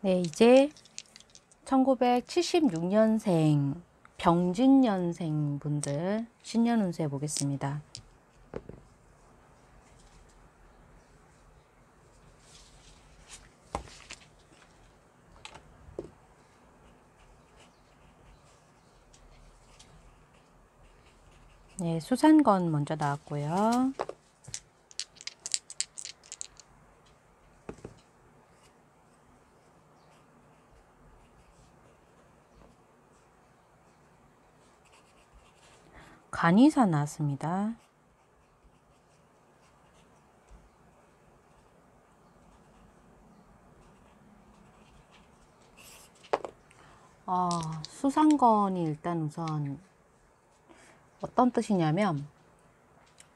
네, 이제 1976년생 병진년생 분들 신년 운세 보겠습니다. 네, 수산건 먼저 나왔고요. 간이사 나왔습니다. 수상건이 일단 우선 어떤 뜻이냐면,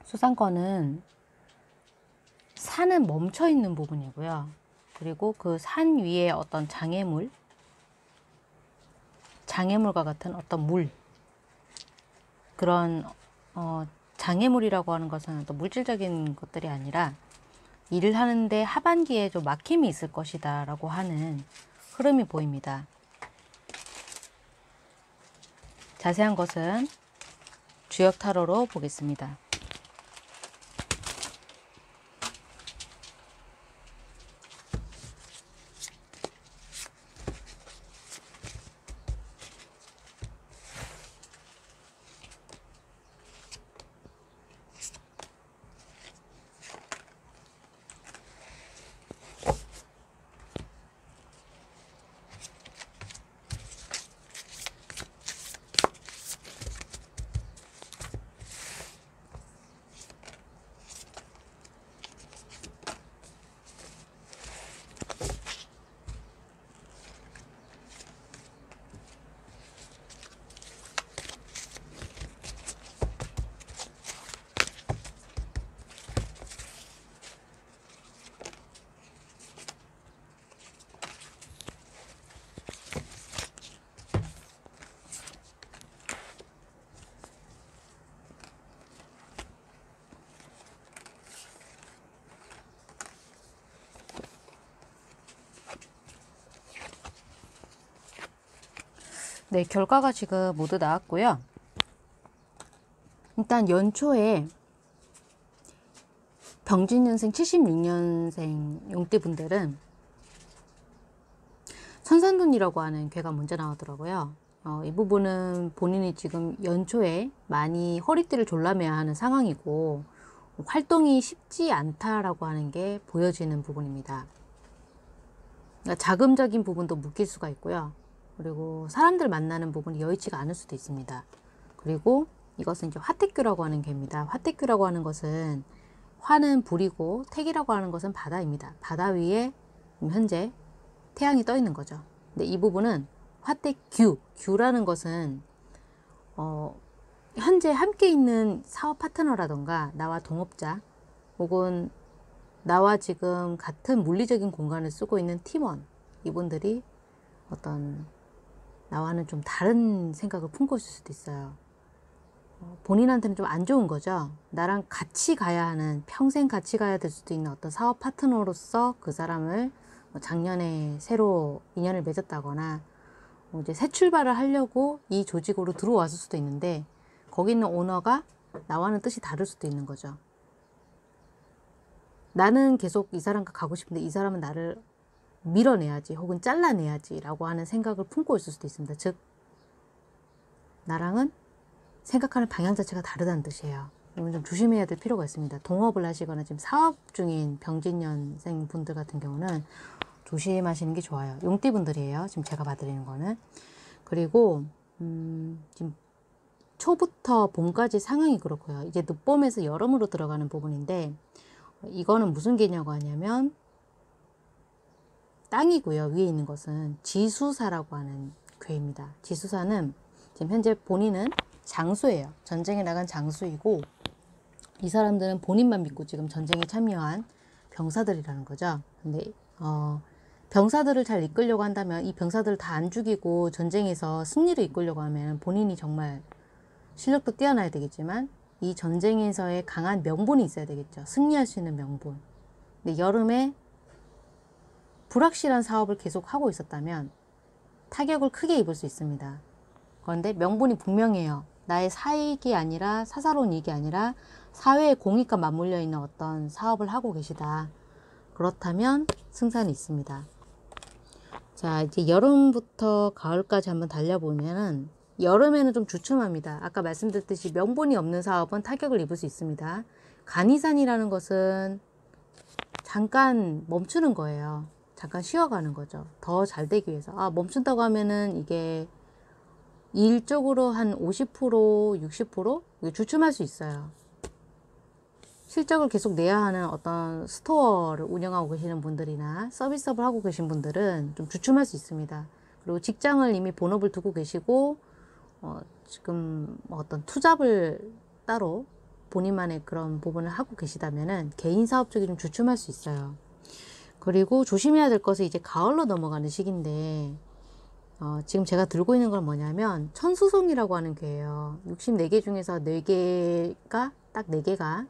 수상건은 산은 멈춰 있는 부분이고요. 그리고 그 산 위에 어떤 장애물과 같은 어떤 물, 그런 장애물이라고 하는 것은 어떤 물질적인 것들이 아니라 일을 하는데 하반기에 좀 막힘이 있을 것이다 라고 하는 흐름이 보입니다. 자세한 것은 주역 타로로 보겠습니다. 네, 결과가 지금 모두 나왔고요. 일단 연초에 병진년생 76년생 용띠분들은 선산돈이라고 하는 괴가 먼저 나오더라고요. 이 부분은 본인이 지금 연초에 많이 허리띠를 졸라매야 하는 상황이고, 활동이 쉽지 않다라고 하는 게 보여지는 부분입니다. 그러니까 자금적인 부분도 묶일 수가 있고요. 그리고 사람들 만나는 부분이 여의치가 않을 수도 있습니다. 그리고 이것은 이제 화택규라고 하는 괴입니다. 화택규라고 하는 것은, 화는 불이고 택이라고 하는 것은 바다입니다. 바다 위에 현재 태양이 떠 있는 거죠. 근데 이 부분은 화택규, 규라는 것은 현재 함께 있는 사업 파트너라던가 나와 동업자, 혹은 나와 지금 같은 물리적인 공간을 쓰고 있는 팀원, 이분들이 어떤 나와는 좀 다른 생각을 품고 있을 수도 있어요. 본인한테는 좀 안 좋은 거죠. 나랑 같이 가야 하는, 평생 같이 가야 될 수도 있는 어떤 사업 파트너로서 그 사람을 작년에 새로 인연을 맺었다거나, 이제 새 출발을 하려고 이 조직으로 들어왔을 수도 있는데, 거기 있는 오너가 나와는 뜻이 다를 수도 있는 거죠. 나는 계속 이 사람과 가고 싶은데 이 사람은 나를 밀어내야지, 혹은 잘라내야지 라고 하는 생각을 품고 있을 수도 있습니다. 즉, 나랑은 생각하는 방향 자체가 다르다는 뜻이에요. 이건 좀 조심해야 될 필요가 있습니다. 동업을 하시거나 지금 사업 중인 병진년생 분들 같은 경우는 조심하시는 게 좋아요. 용띠 분들이에요, 지금 제가 봐드리는 거는. 그리고 지금 초부터 봄까지 상황이 그렇고요. 이제 늦봄에서 여름으로 들어가는 부분인데, 이거는 무슨 개념이냐고 하냐면, 땅이고요. 위에 있는 것은 지수사라고 하는 괴입니다. 지수사는 지금 현재 본인은 장수예요. 전쟁에 나간 장수이고, 이 사람들은 본인만 믿고 지금 전쟁에 참여한 병사들이라는 거죠. 근데 병사들을 잘 이끌려고 한다면, 이 병사들을 다 안 죽이고 전쟁에서 승리를 이끌려고 하면 본인이 정말 실력도 뛰어나야 되겠지만, 이 전쟁에서의 강한 명분이 있어야 되겠죠. 승리할 수 있는 명분. 근데 여름에 불확실한 사업을 계속 하고 있었다면 타격을 크게 입을 수 있습니다. 그런데 명분이 분명해요. 나의 사익이 아니라 사사로운 이익이 아니라 사회의 공익과 맞물려 있는 어떤 사업을 하고 계시다. 그렇다면 승산이 있습니다. 자, 이제 여름부터 가을까지 한번 달려보면은 여름에는 좀 주춤합니다. 아까 말씀드렸듯이 명분이 없는 사업은 타격을 입을 수 있습니다. 간이산이라는 것은 잠깐 멈추는 거예요. 잠깐 쉬어가는 거죠. 더 잘 되기 위해서. 아, 멈춘다고 하면은 이게 일 쪽으로 한 50%, 60% 주춤할 수 있어요. 실적을 계속 내야 하는 어떤 스토어를 운영하고 계시는 분들이나 서비스업을 하고 계신 분들은 좀 주춤할 수 있습니다. 그리고 직장을 이미 본업을 두고 계시고 지금 어떤 투잡을 따로 본인만의 그런 부분을 하고 계시다면은 개인 사업 쪽이 좀 주춤할 수 있어요. 그리고 조심해야 될 것은 이제 가을로 넘어가는 시기인데 지금 제가 들고 있는 건 뭐냐면 천수송이라고 하는 괴예요. 64개 중에서 4개가 딱 4개가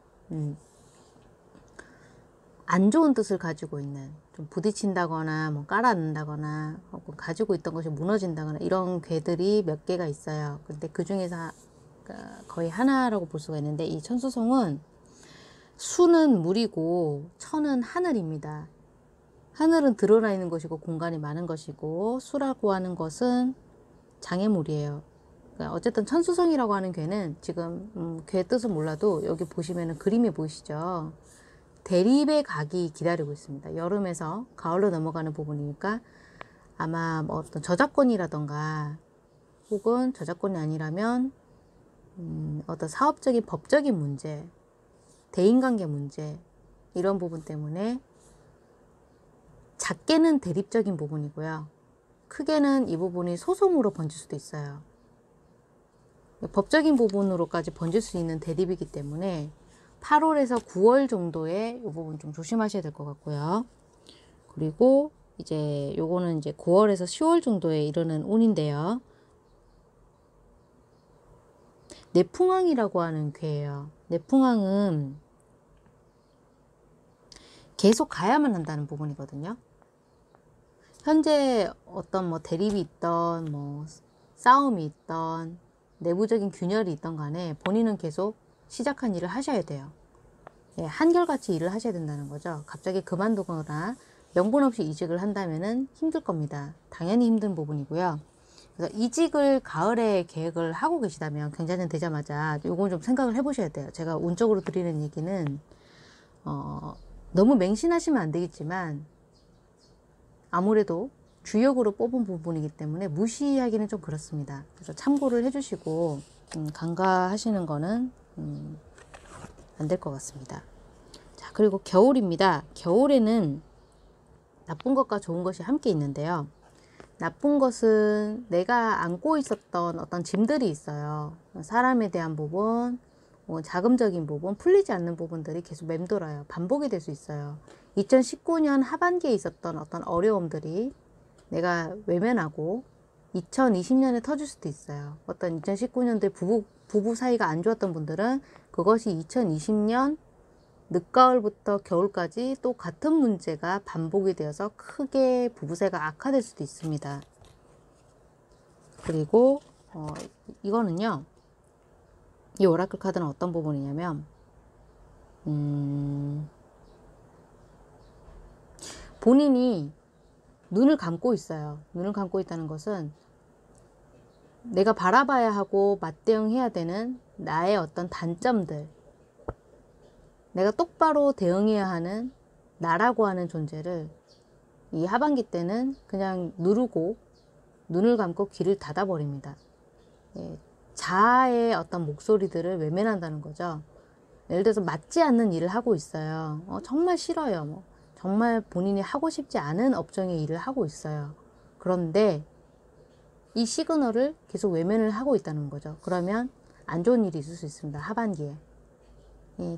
안 좋은 뜻을 가지고 있는, 좀 부딪힌다거나 뭐 깔아앉는다거나 혹은 가지고 있던 것이 무너진다거나 이런 괴들이 몇 개가 있어요. 근데 그 중에서 거의 하나라고 볼 수가 있는데, 이 천수송은 수는 물이고 천은 하늘입니다. 하늘은 드러나 있는 것이고 공간이 많은 것이고, 수라고 하는 것은 장애물이에요. 어쨌든 천수성이라고 하는 괴는 지금 괴 뜻은 몰라도 여기 보시면 그림이 보이시죠? 대립의 각이 기다리고 있습니다. 여름에서 가을로 넘어가는 부분이니까 아마 뭐 어떤 저작권이라던가 혹은 저작권이 아니라면 어떤 사업적인 법적인 문제, 대인관계 문제 이런 부분 때문에 작게는 대립적인 부분이고요. 크게는 이 부분이 소송으로 번질 수도 있어요. 법적인 부분으로까지 번질 수 있는 대립이기 때문에 8월에서 9월 정도에 이 부분 좀 조심하셔야 될 것 같고요. 그리고 이제 요거는 이제 9월에서 10월 정도에 이르는 운인데요. 내풍항이라고 하는 괴예요. 내풍항은 계속 가야만 한다는 부분이거든요. 현재 어떤 뭐 대립이 있던 뭐 싸움이 있던 내부적인 균열이 있던 간에 본인은 계속 시작한 일을 하셔야 돼요. 예, 한결같이 일을 하셔야 된다는 거죠. 갑자기 그만두거나 명분 없이 이직을 한다면은 힘들 겁니다. 당연히 힘든 부분이고요. 그래서 이직을 가을에 계획을 하고 계시다면 경자년 되자마자 요건 좀 생각을 해보셔야 돼요. 제가 운적으로 드리는 얘기는 너무 맹신하시면 안 되겠지만 아무래도 주역으로 뽑은 부분이기 때문에 무시하기는 좀 그렇습니다. 그래서 참고를 해주시고 간과하시는 거는 안 될 것 같습니다. 자, 그리고 겨울입니다. 겨울에는 나쁜 것과 좋은 것이 함께 있는데요. 나쁜 것은 내가 안고 있었던 어떤 짐들이 있어요. 사람에 대한 부분, 자금적인 부분, 풀리지 않는 부분들이 계속 맴돌아요. 반복이 될 수 있어요. 2019년 하반기에 있었던 어떤 어려움들이 내가 외면하고 2020년에 터질 수도 있어요. 어떤 2019년도에 부부 사이가 안 좋았던 분들은 그것이 2020년 늦가을부터 겨울까지 또 같은 문제가 반복이 되어서 크게 부부 사이가 악화될 수도 있습니다. 그리고 이거는요. 이 오라클 카드는 어떤 부분이냐면 본인이 눈을 감고 있어요. 눈을 감고 있다는 것은 내가 바라봐야 하고 맞대응해야 되는 나의 어떤 단점들, 내가 똑바로 대응해야 하는 나라고 하는 존재를 이 하반기 때는 그냥 누르고 눈을 감고 귀를 닫아버립니다. 예, 자아의 어떤 목소리들을 외면한다는 거죠. 예를 들어서 맞지 않는 일을 하고 있어요. 정말 싫어요. 정말 본인이 하고 싶지 않은 업종의 일을 하고 있어요. 그런데 이 시그널을 계속 외면을 하고 있다는 거죠. 그러면 안 좋은 일이 있을 수 있습니다. 하반기에.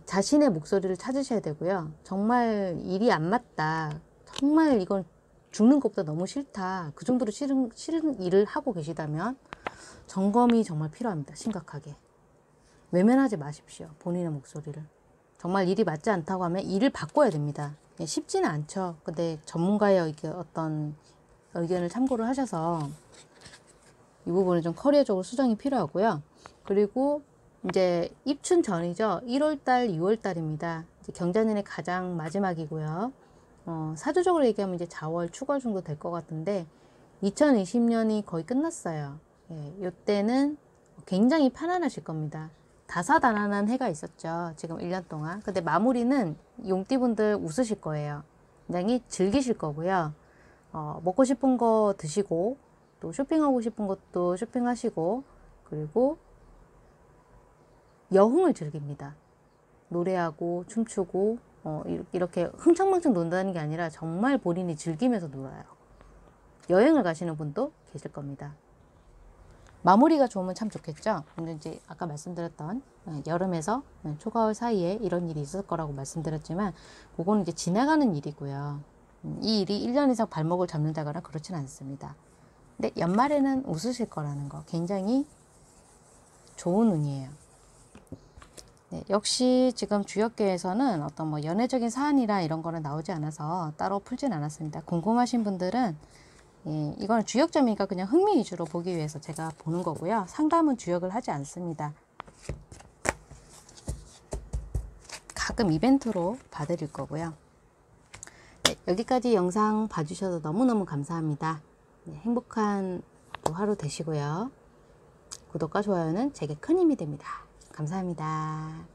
자신의 목소리를 찾으셔야 되고요. 정말 일이 안 맞다. 정말 이건 죽는 것보다 너무 싫다. 그 정도로 싫은 일을 하고 계시다면 점검이 정말 필요합니다. 심각하게. 외면하지 마십시오. 본인의 목소리를. 정말 일이 맞지 않다고 하면 일을 바꿔야 됩니다. 쉽지는 않죠. 근데 전문가의 어떤 의견을 참고를 하셔서 이 부분은 좀 커리어적으로 수정이 필요하고요. 그리고 이제 입춘 전이죠. 1월달, 6월달입니다. 이제 경자년의 가장 마지막이고요. 사주적으로 얘기하면 이제 자월, 추월 정도 될 것 같은데 2020년이 거의 끝났어요. 예, 이때는 굉장히 편안하실 겁니다. 다사다난한 해가 있었죠. 지금 1년 동안. 근데 마무리는 용띠분들 웃으실 거예요. 굉장히 즐기실 거고요. 먹고 싶은 거 드시고 또 쇼핑하고 싶은 것도 쇼핑하시고 그리고 여흥을 즐깁니다. 노래하고 춤추고 이렇게 흥청망청 논다는 게 아니라 정말 본인이 즐기면서 놀아요. 여행을 가시는 분도 계실 겁니다. 마무리가 좋으면 참 좋겠죠. 근데 이제 아까 말씀드렸던 여름에서 초가을 사이에 이런 일이 있을 거라고 말씀드렸지만 그거는 이제 지나가는 일이고요. 이 일이 1년 이상 발목을 잡는다거나 그렇진 않습니다. 근데 연말에는 웃으실 거라는 거 굉장히 좋은 운이에요. 네, 역시 지금 주역계에서는 어떤 뭐 연애적인 사안이나 이런 거는 나오지 않아서 따로 풀진 않았습니다. 궁금하신 분들은 예, 이거는 주역점이니까 그냥 흥미 위주로 보기 위해서 제가 보는 거고요. 상담은 주역을 하지 않습니다. 가끔 이벤트로 봐드릴 거고요. 네, 여기까지 영상 봐주셔서 너무너무 감사합니다. 네, 행복한 하루 되시고요. 구독과 좋아요는 제게 큰 힘이 됩니다. 감사합니다.